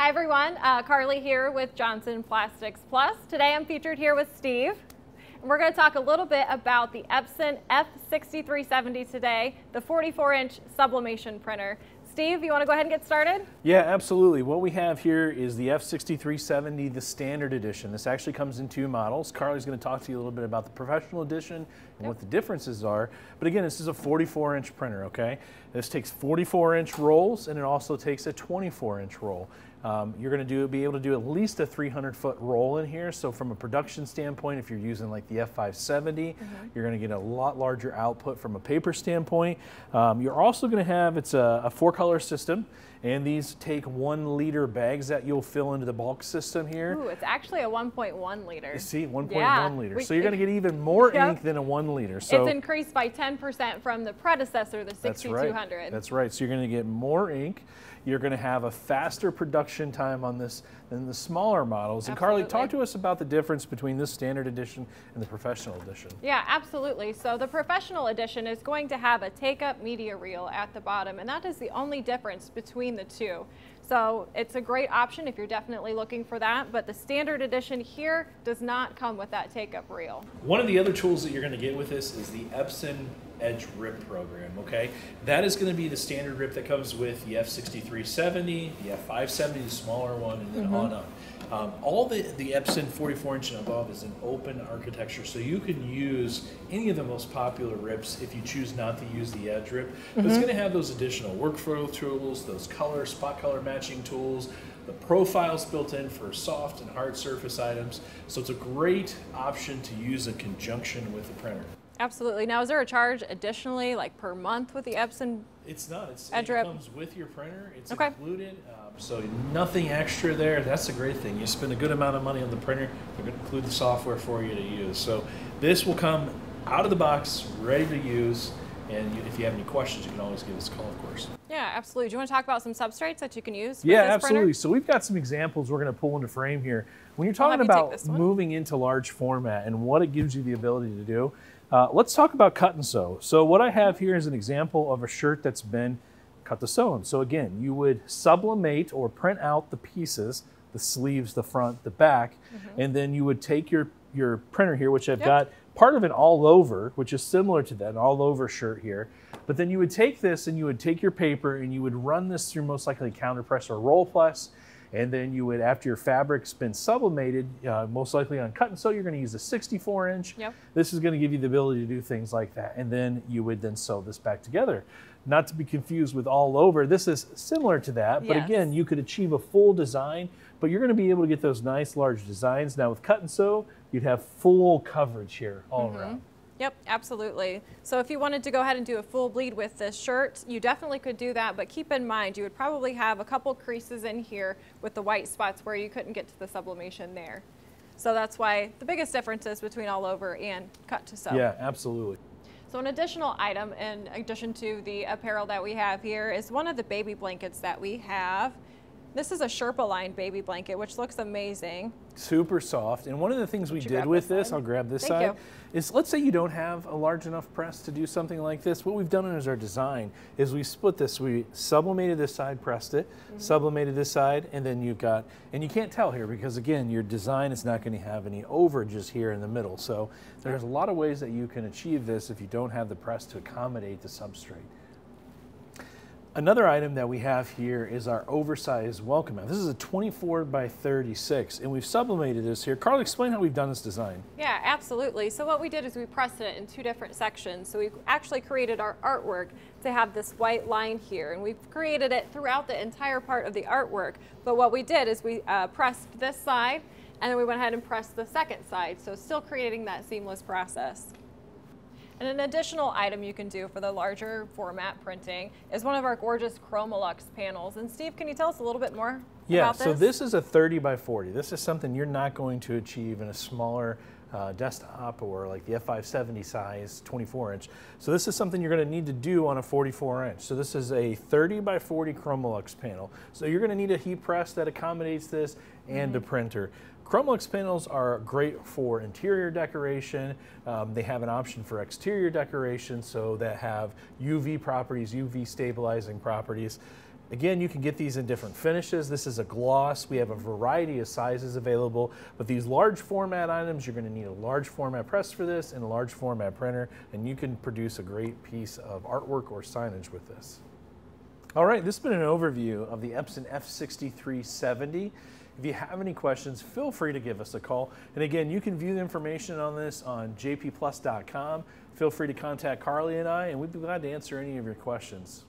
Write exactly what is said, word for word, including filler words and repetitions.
Hi everyone, uh, Carly here with Johnson Plastics Plus. Today I'm featured here with Steve. We're going to talk a little bit about the Epson F sixty-three seventy today, the forty-four inch sublimation printer. Steve, you want to go ahead and get started? Yeah, absolutely. What we have here is the F sixty-three seventy, the standard edition. This actually comes in two models. Carly's going to talk to you a little bit about the professional edition and yep. what the differences are. But again, this is a forty-four inch printer, okay? This takes forty-four inch rolls, and it also takes a twenty-four inch roll. Um, you're going to do, be able to do at least a three hundred foot roll in here. So from a production standpoint, if you're using like the F five seventy, mm-hmm. you're going to get a lot larger output from a paper standpoint. Um, you're also going to have, it's a, a four color system, and these take one liter bags that you'll fill into the bulk system here. Ooh, it's actually a one point one liter. You see, one point one yeah. liter. We, so you're going to get even more yep. ink than a one liter. So it's increased by ten percent from the predecessor, the sixty-two hundred. That's right. That's right. So you're going to get more ink. You're going to have a faster production time on this than the smaller models. Absolutely. And Carly, talk to us about the difference between this standard edition and the professional edition. Yeah, absolutely. So the professional edition is going to have a take-up media reel at the bottom, and that is the only difference between the two. So it's a great option if you're definitely looking for that, but the standard edition here does not come with that take-up reel. One of the other tools that you're going to get with this is the Epson Edge Rip program, okay? That is going to be the standard rip that comes with the F sixty-three seventy, the F five seventy, the smaller one, and then mm-hmm. on up. Um, all the, the Epson forty-four inch and above is an open architecture, so you can use any of the most popular rips if you choose not to use the Edge Rip. But mm-hmm. it's going to have those additional workflow tools, those color, spot color matching tools, the profiles built in for soft and hard surface items. So it's a great option to use in conjunction with the printer. Absolutely. Now, is there a charge additionally, like per month, with the Epson? It's not. It's, it comes with your printer. It's okay. included. Um, so nothing extra there. That's a great thing. You spend a good amount of money on the printer. They're going to include the software for you to use. So this will come out of the box, ready to use. And you, if you have any questions, you can always give us a call, of course. Yeah, absolutely. Do you want to talk about some substrates that you can use for yeah, this absolutely. Printer? So we've got some examples we're going to pull into frame here. When you're talking about moving into large format and what it gives you the ability to do, uh, let's talk about cut and sew. So what I have here is an example of a shirt that's been cut to sewn. So again, you would sublimate or print out the pieces, the sleeves, the front, the back, mm-hmm. and then you would take your, your printer here, which I've yep. got part of it all over, which is similar to that, an all over shirt here. But then you would take this and you would take your paper and you would run this through most likely counter press or roll press. And then you would, after your fabric's been sublimated, uh, most likely on cut and sew, you're going to use a sixty-four inch. Yep. This is going to give you the ability to do things like that. And then you would then sew this back together. Not to be confused with all over. This is similar to that, but yes. again, you could achieve a full design, but you're going to be able to get those nice large designs. Now with cut and sew, you'd have full coverage here all mm-hmm. around. Yep, absolutely. So if you wanted to go ahead and do a full bleed with this shirt, you definitely could do that, but keep in mind, you would probably have a couple creases in here with the white spots where you couldn't get to the sublimation there. So that's why the biggest difference is between all over and cut to sew. Yeah, absolutely. So an additional item in addition to the apparel that we have here is one of the baby blankets that we have. This is a Sherpa lined baby blanket, which looks amazing. Super soft. And one of the things we did with this, I'll grab this side, is let's say you don't have a large enough press to do something like this. What we've done is our design is we split this. We sublimated this side, pressed it, mm-hmm. sublimated this side, and then you've got, and you can't tell here because again, your design is not going to have any overages here in the middle. So there's a lot of ways that you can achieve this if you don't have the press to accommodate the substrate. Another item that we have here is our oversized welcome mat. This is a twenty-four by thirty-six, and we've sublimated this here. Carl, explain how we've done this design. Yeah, absolutely. So what we did is we pressed it in two different sections. So we've actually created our artwork to have this white line here, and we've created it throughout the entire part of the artwork. But what we did is we uh, pressed this side, and then we went ahead and pressed the second side. So still creating that seamless process. And an additional item you can do for the larger format printing is one of our gorgeous ChromaLuxe panels. And Steve, can you tell us a little bit more yeah, about this? Yeah, so this is a thirty by forty. This is something you're not going to achieve in a smaller uh, desktop or like the F five seventy size twenty-four inch. So this is something you're going to need to do on a forty-four inch. So this is a thirty by forty ChromaLuxe panel. So you're going to need a heat press that accommodates this and mm-hmm. a printer. ChromaLuxe panels are great for interior decoration. Um, they have an option for exterior decoration, so that have U V properties, U V stabilizing properties. Again, you can get these in different finishes. This is a gloss. We have a variety of sizes available, but these large format items, you're going to need a large format press for this and a large format printer, and you can produce a great piece of artwork or signage with this. All right, this has been an overview of the Epson F sixty-three seventy. If you have any questions, feel free to give us a call. And again, you can view the information on this on j p plus dot com. Feel free to contact Carly and I, and we'd be glad to answer any of your questions.